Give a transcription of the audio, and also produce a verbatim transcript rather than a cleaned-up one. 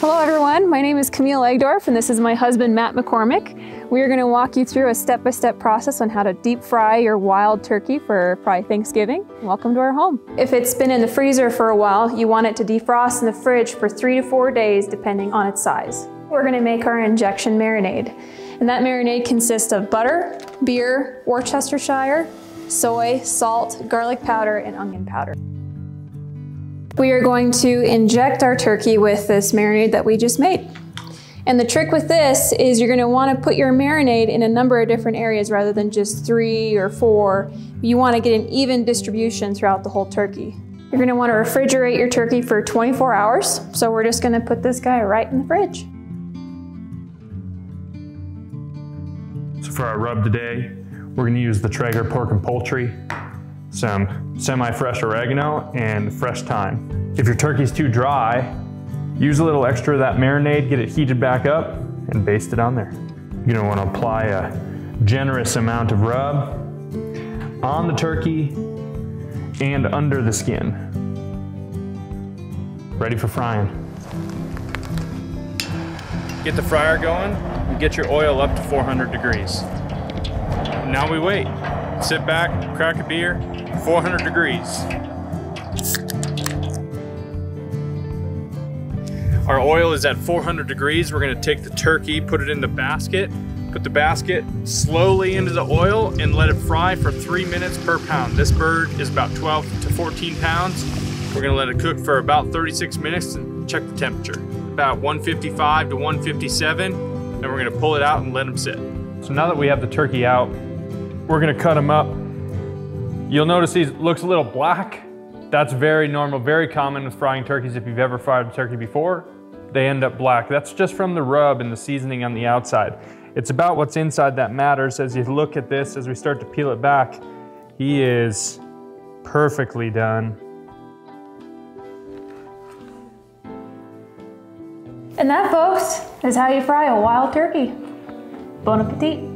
Hello everyone, my name is Camille Egdorf and this is my husband Matt McCormick. We are going to walk you through a step-by-step process on how to deep fry your wild turkey for probably Thanksgiving. Welcome to our home. If it's been in the freezer for a while, you want it to defrost in the fridge for three to four days depending on its size. We're going to make our injection marinade. And that marinade consists of butter, beer, Worcestershire, soy, salt, garlic powder, and onion powder. We are going to inject our turkey with this marinade that we just made. And the trick with this is you're going to want to put your marinade in a number of different areas rather than just three or four. You want to get an even distribution throughout the whole turkey. You're going to want to refrigerate your turkey for twenty-four hours. So we're just going to put this guy right in the fridge. So for our rub today, we're going to use the Traeger pork and poultry, some semi-fresh oregano, and fresh thyme. If your turkey's too dry, use a little extra of that marinade, get it heated back up, and baste it on there. You're gonna wanna apply a generous amount of rub on the turkey and under the skin. Ready for frying. Get the fryer going and get your oil up to four hundred degrees. Now we wait. Sit back, crack a beer, four hundred degrees. Our oil is at four hundred degrees. We're gonna take the turkey, put it in the basket, put the basket slowly into the oil and let it fry for three minutes per pound. This bird is about twelve to fourteen pounds. We're gonna let it cook for about thirty-six minutes and check the temperature. About one fifty-five to one fifty-seven, and we're gonna pull it out and let them sit. So now that we have the turkey out, we're gonna cut them up. You'll notice these looks a little black. That's very normal, very common with frying turkeys. If you've ever fried a turkey before, they end up black. That's just from the rub and the seasoning on the outside. It's about what's inside that matters. As you look at this, as we start to peel it back, he is perfectly done. And that, folks, is how you fry a wild turkey. Bon appetit.